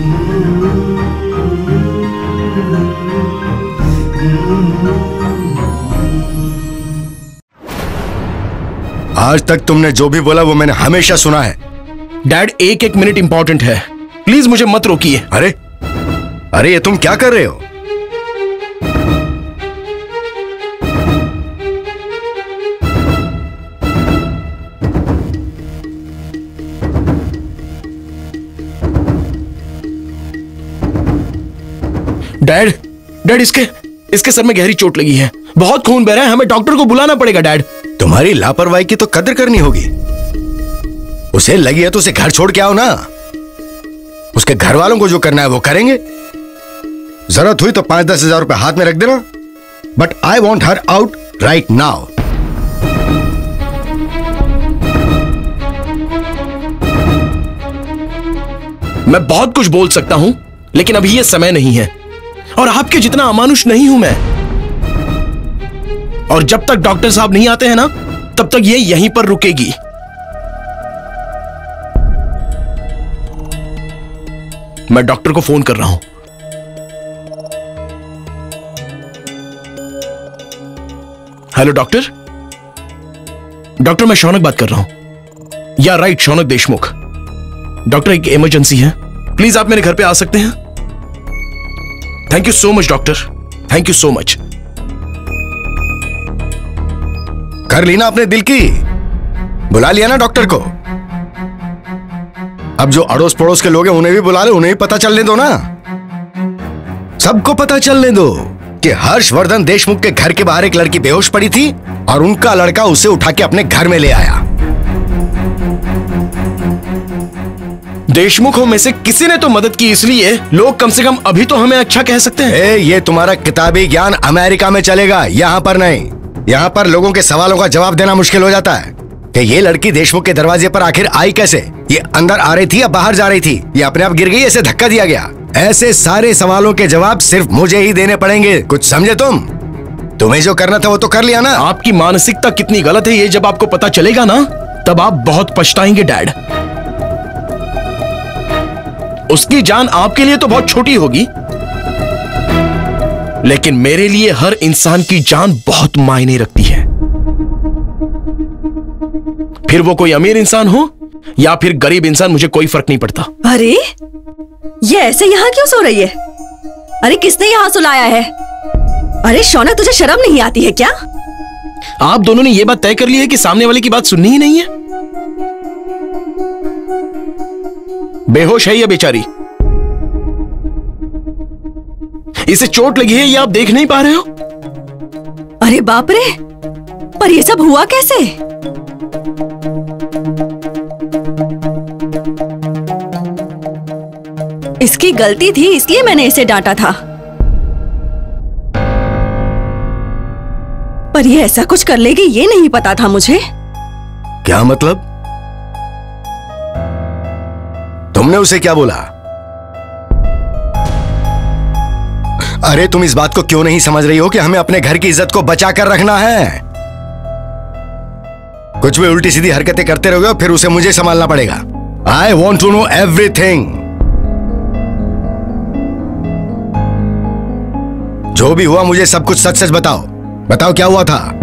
आज तक तुमने जो भी बोला वो मैंने हमेशा सुना है। डैड, एक एक मिनट इंपॉर्टेंट है, प्लीज मुझे मत रोकिए। अरे अरे, ये तुम क्या कर रहे हो? डैड, डैड, इसके सर में गहरी चोट लगी है, बहुत खून बह रहा है, हमें डॉक्टर को बुलाना पड़ेगा। डैड, तुम्हारी लापरवाही की तो कदर करनी होगी। उसे लगी है तो उसे घर छोड़ के आओ ना, उसके घर वालों को जो करना है वो करेंगे। जरूरत हुई तो 5-10 हजार रुपए हाथ में रख देना, but I want her out right now. मैं बहुत कुछ बोल सकता हूं, लेकिन अभी यह समय नहीं है, और आपके जितना अमानुष नहीं हूं मैं। और जब तक डॉक्टर साहब नहीं आते हैं ना, तब तक ये यहीं पर रुकेगी। मैं डॉक्टर को फोन कर रहा हूं। हेलो डॉक्टर, डॉक्टर मैं शौनक बात कर रहा हूं। या राइट, शौनक देशमुख। डॉक्टर एक इमरजेंसी है, प्लीज आप मेरे घर पे आ सकते हैं? Thank you so much doctor, thank you so much. कर ली ना अपने दिल की, बुला लिया ना डॉक्टर को। अब जो अड़ोस पड़ोस के लोग हैं उन्हें भी बुला ले, उन्हें भी पता चलने दो ना। सबको पता चलने दो कि हर्षवर्धन देशमुख के घर के बाहर एक लड़की बेहोश पड़ी थी और उनका लड़का उसे उठा के अपने घर में ले आया। देशमुखों में से किसी ने तो मदद की, इसलिए लोग कम से कम अभी तो हमें अच्छा कह सकते हैं। ये तुम्हारा किताबी ज्ञान अमेरिका में चलेगा, यहाँ पर नहीं। यहाँ पर लोगों के सवालों का जवाब देना मुश्किल हो जाता है कि ये लड़की देशमुख के दरवाजे पर आखिर आई कैसे, ये अंदर आ रही थी या बाहर जा रही थी, ये अपने आप गिर गई, ऐसे धक्का दिया गया। ऐसे सारे सवालों के जवाब सिर्फ मुझे ही देने पड़ेंगे, कुछ समझे तुम? तुम्हें जो करना था वो तो कर लिया ना। आपकी मानसिकता कितनी गलत है ये जब आपको पता चलेगा ना, तब आप बहुत पछताएंगे डैड। उसकी जान आपके लिए तो बहुत छोटी होगी, लेकिन मेरे लिए हर इंसान की जान बहुत मायने रखती है, फिर वो कोई अमीर इंसान हो या फिर गरीब इंसान, मुझे कोई फर्क नहीं पड़ता। अरे ये ऐसे यहाँ क्यों सो रही है? अरे किसने यहाँ सुलाया है? अरे शौनक, तुझे शर्म नहीं आती है क्या? आप दोनों ने यह बात तय कर ली है कि सामने वाले की बात सुननी ही नहीं है। बेहोश है यह बेचारी, इसे चोट लगी है, ये आप देख नहीं पा रहे हो? अरे बाप रे, पर ये सब हुआ कैसे? इसकी गलती थी, इसलिए मैंने इसे डांटा था, पर ये ऐसा कुछ कर लेगी ये नहीं पता था मुझे। क्या मतलब? तुमने उसे क्या बोला? अरे तुम इस बात को क्यों नहीं समझ रही हो कि हमें अपने घर की इज्जत को बचा कर रखना है? कुछ भी उल्टी सीधी हरकतें करते रहोगे फिर उसे मुझे संभालना पड़ेगा। I want to know everything. जो भी हुआ मुझे सब कुछ सच सच बताओ, बताओ क्या हुआ था।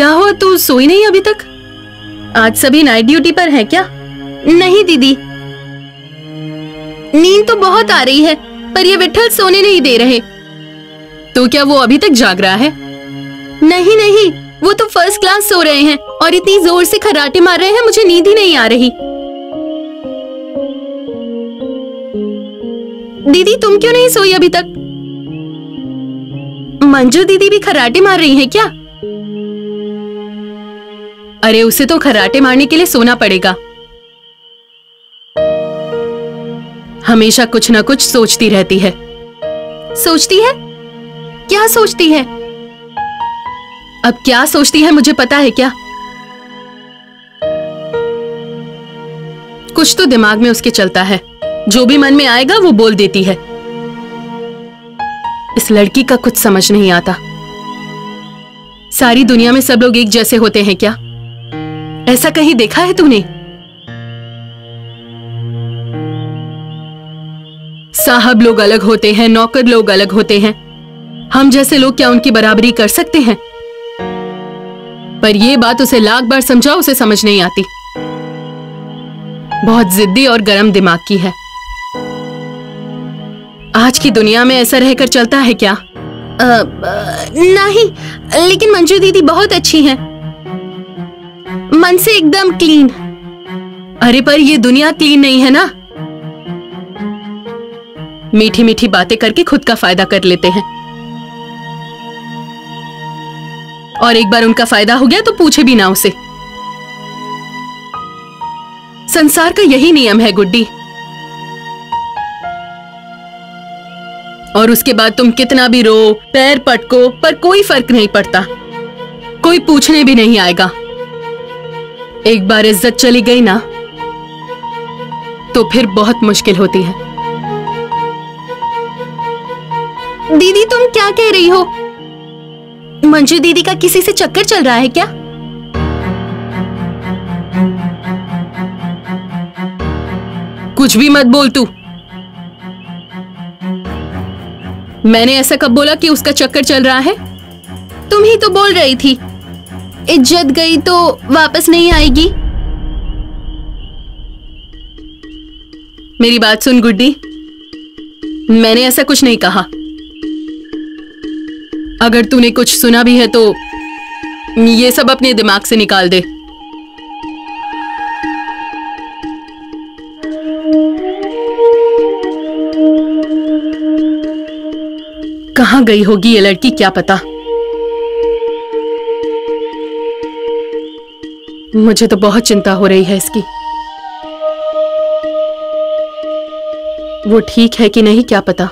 क्या हुआ, तू सोई नहीं अभी तक? आज सभी नाइट ड्यूटी पर हैं क्या? नहीं दीदी, नींद तो बहुत आ रही है पर ये विठल सोने नहीं दे रहे। तो क्या वो अभी तक जाग रहा है? नहीं नहीं, वो तो फर्स्ट क्लास सो रहे हैं और इतनी जोर से खर्राटे मार रहे हैं, मुझे नींद ही नहीं आ रही। दीदी तुम क्यों नहीं सोई अभी तक? मंजू दीदी भी खर्राटे मार रही है क्या? अरे उसे तो खर्राटे मारने के लिए सोना पड़ेगा। हमेशा कुछ ना कुछ सोचती रहती है। सोचती है? क्या सोचती है? अब क्या सोचती है मुझे पता है क्या? कुछ तो दिमाग में उसके चलता है, जो भी मन में आएगा वो बोल देती है। इस लड़की का कुछ समझ नहीं आता। सारी दुनिया में सब लोग एक जैसे होते हैं क्या? ऐसा कहीं देखा है तूने? साहब लोग अलग होते हैं, नौकर लोग अलग होते हैं। हम जैसे लोग क्या उनकी बराबरी कर सकते हैं? पर ये बात उसे लाख बार समझाओ, उसे समझ नहीं आती। बहुत जिद्दी और गर्म दिमाग की है। आज की दुनिया में ऐसा रहकर चलता है क्या? नहीं, लेकिन मंजू दीदी बहुत अच्छी हैं, मन से एकदम क्लीन। अरे पर ये दुनिया क्लीन नहीं है ना। मीठी मीठी बातें करके खुद का फायदा कर लेते हैं, और एक बार उनका फायदा हो गया तो पूछे भी ना उसे। संसार का यही नियम है गुड्डी। और उसके बाद तुम कितना भी रो, पैर पटको, पर कोई फर्क नहीं पड़ता। कोई पूछने भी नहीं आएगा। एक बार इज्जत चली गई ना तो फिर बहुत मुश्किल होती है। दीदी तुम क्या कह रही हो? मंजू दीदी का किसी से चक्कर चल रहा है क्या? कुछ भी मत बोल तू। मैंने ऐसा कब बोला कि उसका चक्कर चल रहा है? तुम ही तो बोल रही थी इज्जत गई तो वापस नहीं आएगी। मेरी बात सुन गुड्डी, मैंने ऐसा कुछ नहीं कहा। अगर तूने कुछ सुना भी है तो ये सब अपने दिमाग से निकाल दे। कहां गई होगी ये लड़की, क्या पता? मुझे तो बहुत चिंता हो रही है इसकी। वो ठीक है कि नहीं क्या पता।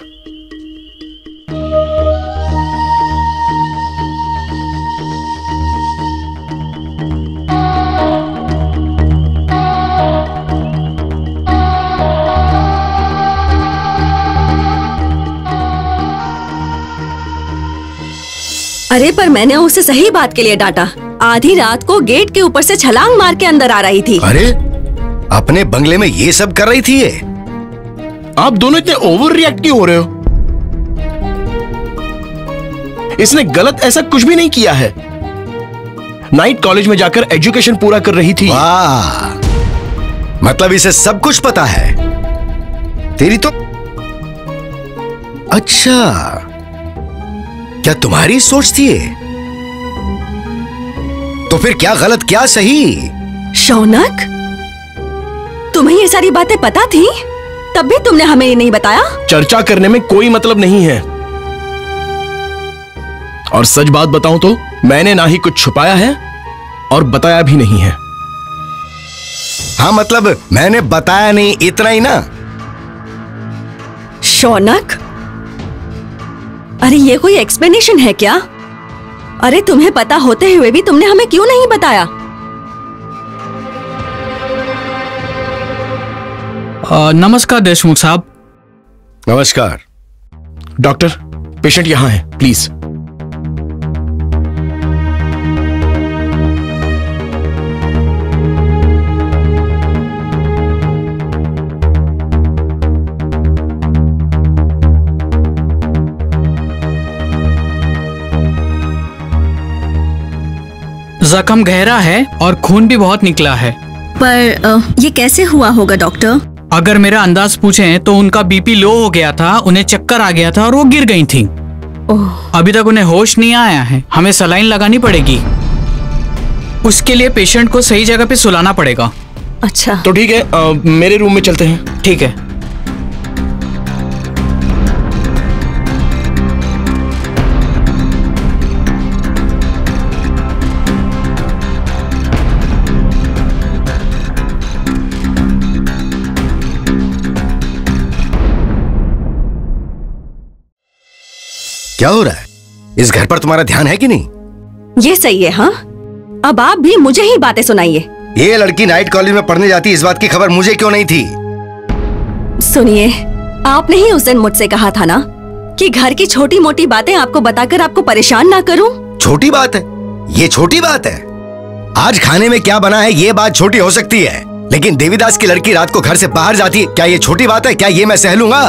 अरे पर मैंने उसे सही बात के लिए डांटा। आधी रात को गेट के ऊपर से छलांग मार के अंदर आ रही थी। अरे अपने बंगले में ये सब कर रही थी ये? आप दोनों इतने ओवर रिएक्ट क्यों हो रहे हो? इसने गलत ऐसा कुछ भी नहीं किया है। नाइट कॉलेज में जाकर एजुकेशन पूरा कर रही थी। वाह, मतलब इसे सब कुछ पता है। तेरी तो अच्छा, क्या तुम्हारी सोच थी? तो फिर क्या गलत क्या सही? शौनक, तुम्हें ये सारी बातें पता थी तब भी तुमने हमें ये नहीं बताया। चर्चा करने में कोई मतलब नहीं है। और सच बात बताऊं तो मैंने ना ही कुछ छुपाया है और बताया भी नहीं है। हाँ मतलब मैंने बताया नहीं, इतना ही ना। शौनक, अरे ये कोई एक्सप्लेनेशन है क्या? अरे तुम्हें पता होते हुए भी तुमने हमें क्यों नहीं बताया? नमस्कार देशमुख साहब। नमस्कार डॉक्टर, पेशेंट यहाँ है प्लीज। जख्म गहरा है और खून भी बहुत निकला है। पर ये कैसे हुआ होगा डॉक्टर? अगर मेरा अंदाज पूछें तो उनका बीपी लो हो गया था, उन्हें चक्कर आ गया था और वो गिर गई थी। अभी तक उन्हें होश नहीं आया है। हमें सलाइन लगानी पड़ेगी, उसके लिए पेशेंट को सही जगह पे सुलाना पड़ेगा। अच्छा तो ठीक है, मेरे रूम में चलते हैं। ठीक है। क्या हो रहा है? इस घर पर तुम्हारा ध्यान है कि नहीं? ये सही है। हाँ, अब आप भी मुझे ही बातें सुनाइए। ये लड़की नाइट कॉलेज में पढ़ने जाती, इस बात की खबर मुझे क्यों नहीं थी? सुनिए, आपने ही उस दिन मुझसे कहा था ना कि घर की छोटी मोटी बातें आपको बताकर आपको परेशान ना करूं। छोटी बात है ये? छोटी बात है? आज खाने में क्या बना है ये बात छोटी हो सकती है, लेकिन देवीदास की लड़की रात को घर से बाहर जाती, क्या ये छोटी बात है? क्या ये मैं सह लूंगा?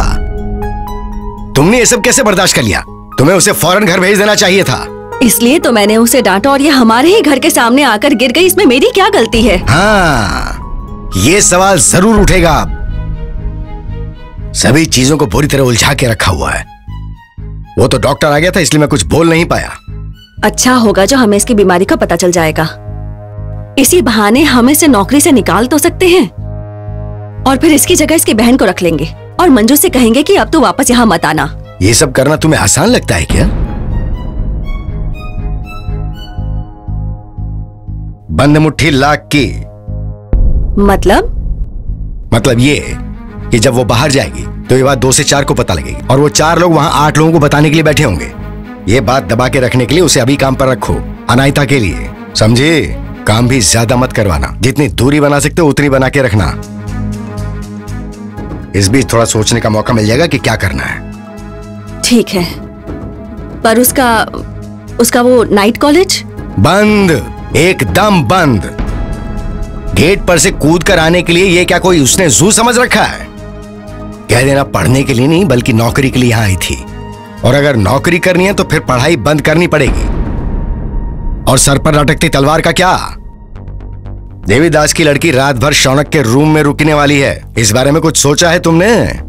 तुमने ये सब कैसे बर्दाश्त कर लिया? तुम्हें उसे फौरन घर भेज देना चाहिए था। इसलिए तो मैंने उसे डांटा और ये हमारे ही घर के सामने आकर गिर गई, इसमें मेरी क्या गलती है? हाँ, ये सवाल जरूर उठेगा। सभी चीजों को पूरी तरह उलझा के रखा हुआ है। वो तो डॉक्टर आ गया था इसलिए मैं कुछ बोल नहीं पाया। अच्छा होगा जो हमें इसकी बीमारी का पता चल जाएगा। इसी बहाने हम इसे नौकरी से निकाल तो सकते हैं और फिर इसकी जगह इसकी बहन को रख लेंगे और मंजू से कहेंगे कि अब तो वापस यहाँ मत आना। ये सब करना तुम्हें आसान लगता है क्या? बंद मुट्ठी लाख की। मतलब ये कि जब वो बाहर जाएगी तो ये बात 2 से 4 को पता लगेगी और वो 4 लोग वहां 8 लोगों को बताने के लिए बैठे होंगे। ये बात दबा के रखने के लिए उसे अभी काम पर रखो, अनायता के लिए। समझे? काम भी ज्यादा मत करवाना, जितनी दूरी बना सकते हो उतनी बना के रखना। इस बीच थोड़ा सोचने का मौका मिल जाएगा कि क्या करना है। ठीक है, पर उसका वो नाइट कॉलेज बंद, एकदम बंद। गेट पर से कूद कर आने के लिए ये क्या कोई उसने जू समझ रखा है? कह देना पढ़ने के लिए नहीं बल्कि नौकरी के लिए यहाँ आई थी, और अगर नौकरी करनी है तो फिर पढ़ाई बंद करनी पड़ेगी। और सर पर लटकती तलवार का क्या? देवीदास की लड़की रात भर शौनक के रूम में रुकने वाली है, इस बारे में कुछ सोचा है तुमने?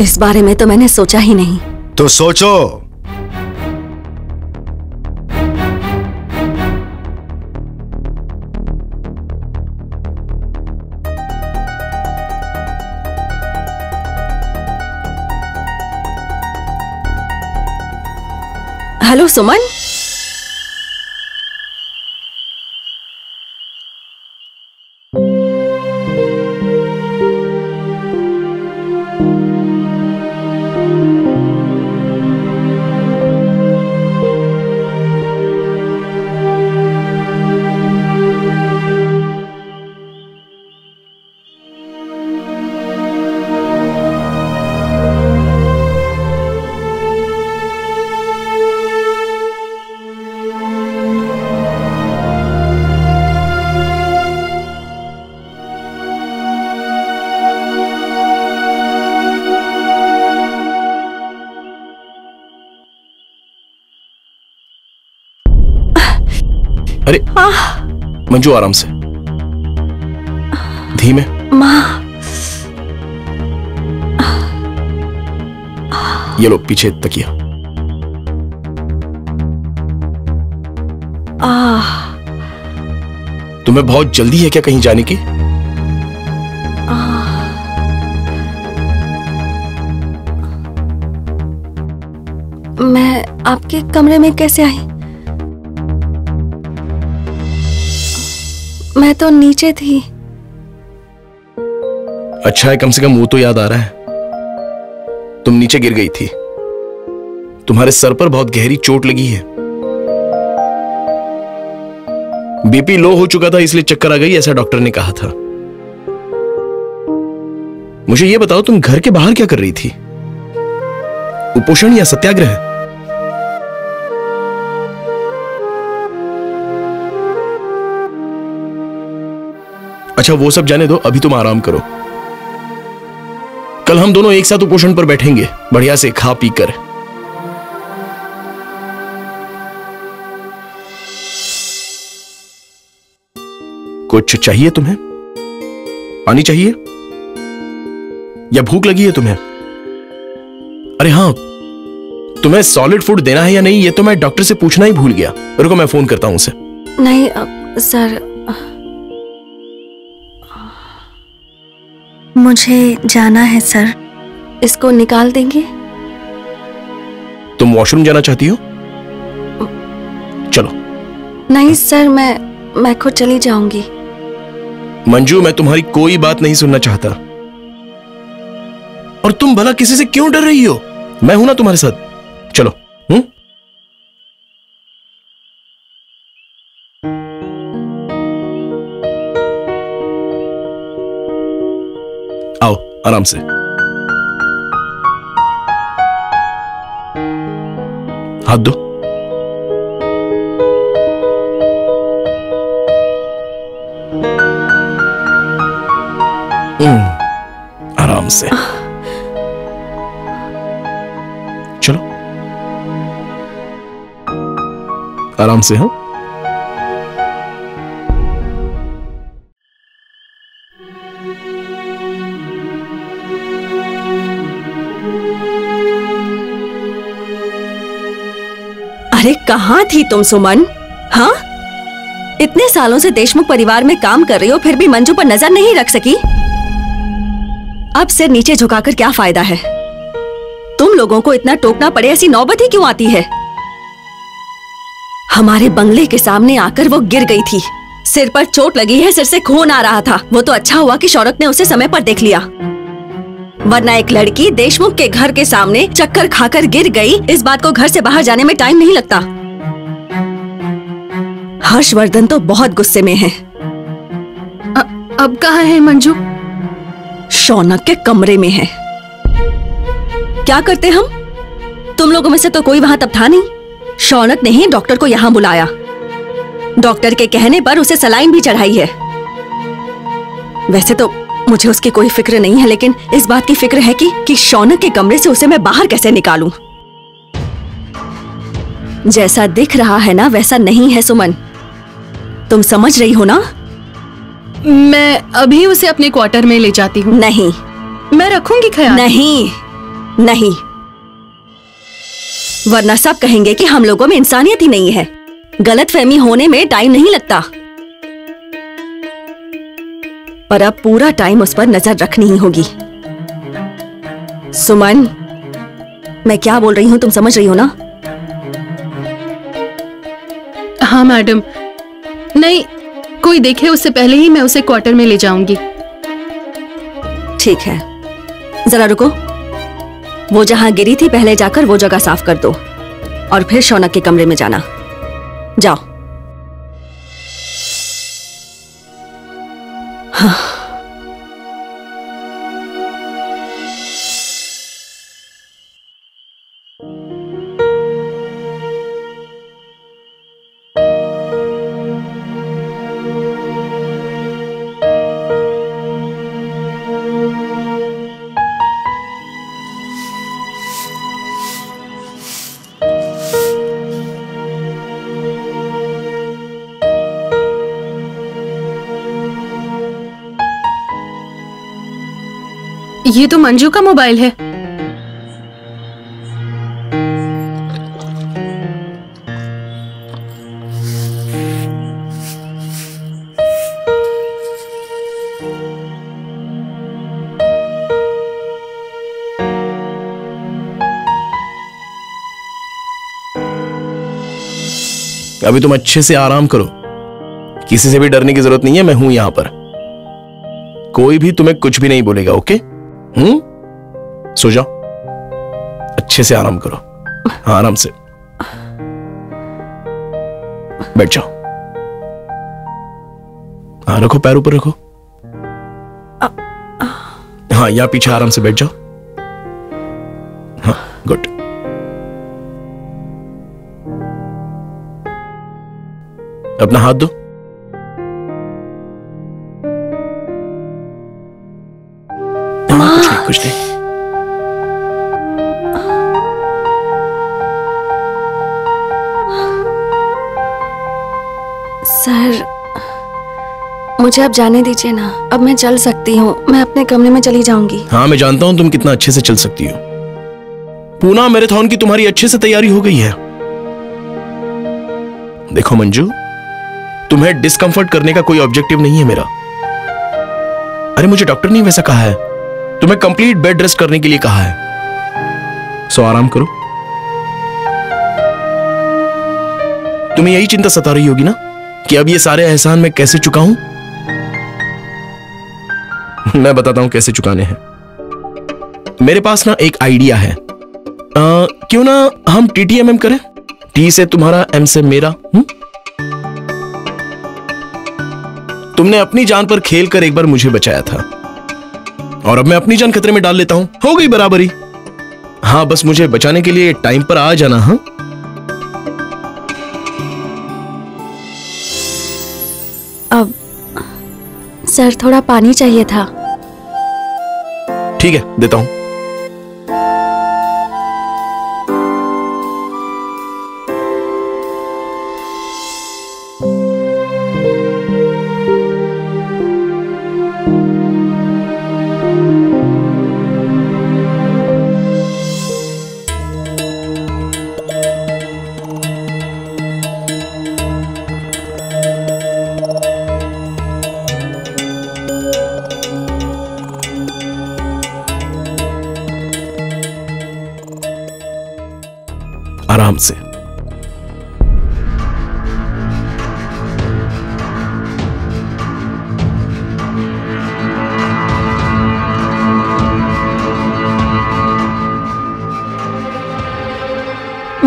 इस बारे में तो मैंने सोचा ही नहीं। तो सोचो। हेलो सुमन, अरे मंजू आराम से, धीमे। माँ ये लो पीछे तकिया। तुम्हें बहुत जल्दी है क्या कहीं जाने की? मैं आपके कमरे में कैसे आई? मैं तो नीचे थी। अच्छा है कम से कम वो तो याद आ रहा है। तुम नीचे गिर गई थी, तुम्हारे सर पर बहुत गहरी चोट लगी है, बीपी लो हो चुका था इसलिए चक्कर आ गई ऐसा डॉक्टर ने कहा था। मुझे ये बताओ तुम घर के बाहर क्या कर रही थी? उपोषण या सत्याग्रह? अच्छा वो सब जाने दो, अभी तुम आराम करो। कल हम दोनों एक साथ उपोषण पर बैठेंगे, बढ़िया से खा पी कर। कुछ चाहिए तुम्हें? पानी चाहिए या भूख लगी है तुम्हें? अरे हां, तुम्हें सॉलिड फूड देना है या नहीं ये तो मैं डॉक्टर से पूछना ही भूल गया। रुको मैं फोन करता हूं उसे। नहीं सर, मुझे जाना है सर। इसको निकाल देंगे? तुम वॉशरूम जाना चाहती हो? चलो। नहीं सर, मैं खुद चली जाऊंगी। मंजू, मैं तुम्हारी कोई बात नहीं सुनना चाहता। और तुम भला किसी से क्यों डर रही हो? मैं हूं ना तुम्हारे साथ। चलो। आओ आराम से। हाथ दो। आराम से। चलो आराम से। हाँ, अरे कहाँ थी तुम सुमन? हाँ, इतने सालों से देशमुख परिवार में काम कर रही हो फिर भी मंजू पर नजर नहीं रख सकी। अब सिर नीचे झुकाकर क्या फायदा है? तुम लोगों को इतना टोकना पड़े ऐसी नौबत ही क्यों आती है? हमारे बंगले के सामने आकर वो गिर गई थी, सिर पर चोट लगी है, सिर से खून आ रहा था। वो तो अच्छा हुआ कि शौनक ने उसे समय पर देख लिया, वरना एक लड़की देशमुख के घर के सामने चक्कर खाकर गिर गई, इस बात को घर से बाहर जाने में टाइम नहीं लगता। हर्षवर्धन तो बहुत गुस्से में है। अब कहाँ है मंजू? शौनक के कमरे में है। क्या करते हम? तुम लोगों में से तो कोई वहां तब था नहीं। शौनक ने ही डॉक्टर को यहाँ बुलाया, डॉक्टर के कहने पर उसे सलाइन भी चढ़ाई है। वैसे तो मुझे उसकी कोई फिक्र नहीं है, लेकिन इस बात की फिक्र है कि शौनक के कमरे से उसे मैं बाहर कैसे निकालूं। जैसा दिख रहा है ना वैसा नहीं है सुमन, तुम समझ रही हो ना? मैं अभी उसे अपने क्वार्टर में ले जाती हूँ। नहीं, मैं रखूंगी ख्याल। नहीं नहीं, वरना सब कहेंगे कि हम लोगों में इंसानियत ही नहीं है। गलतफहमी होने में टाइम नहीं लगता, पर अब पूरा टाइम उस पर नजर रखनी ही होगी। सुमन, मैं क्या बोल रही हूँ तुम समझ रही हो ना? हाँ मैडम। नहीं, कोई देखे उससे पहले ही मैं उसे क्वार्टर में ले जाऊंगी। ठीक है, जरा रुको। वो जहां गिरी थी पहले जाकर वो जगह साफ कर दो और फिर शौनक के कमरे में जाना। जाओ। हाँ। ये तो मंजू का मोबाइल है। अभी तुम अच्छे से आराम करो, किसी से भी डरने की जरूरत नहीं है। मैं हूं यहां पर, कोई भी तुम्हें कुछ भी नहीं बोलेगा। ओके? सो जाओ, अच्छे से आराम करो। हाँ, आराम से बैठ जाओ। हाँ, रखो पैर ऊपर रखो। हाँ, यहां पीछे आराम से बैठ जाओ। हाँ, गुड। अपना हाथ दो। कुछ नहीं। सर, मुझे अब जाने दीजिए ना, अब मैं चल सकती हूँ, मैं अपने कमरे में चली जाऊंगी। हाँ मैं जानता हूँ तुम कितना अच्छे से चल सकती हो। पूना मैराथन की तुम्हारी अच्छे से तैयारी हो गई है। देखो मंजू, तुम्हें डिस्कम्फर्ट करने का कोई ऑब्जेक्टिव नहीं है मेरा। अरे मुझे डॉक्टर ने वैसा कहा है, तुम्हें कंप्लीट बेड रेस्ट करने के लिए कहा है, सो आराम करो। तुम्हें यही चिंता सता रही होगी ना कि अब ये सारे एहसान मैं कैसे चुकाऊं? मैं बताता हूं कैसे चुकाने हैं। मेरे पास ना एक आइडिया है। क्यों ना हम टीटीएमएम करें? टी से तुम्हारा, एम से मेरा। तुमने अपनी जान पर खेलकर एक बार मुझे बचाया था और अब मैं अपनी जान खतरे में डाल लेता हूं। हो गई बराबरी। हाँ बस मुझे बचाने के लिए टाइम पर आ जाना। हाँ अब सर थोड़ा पानी चाहिए था। ठीक है देता हूं। आराम से।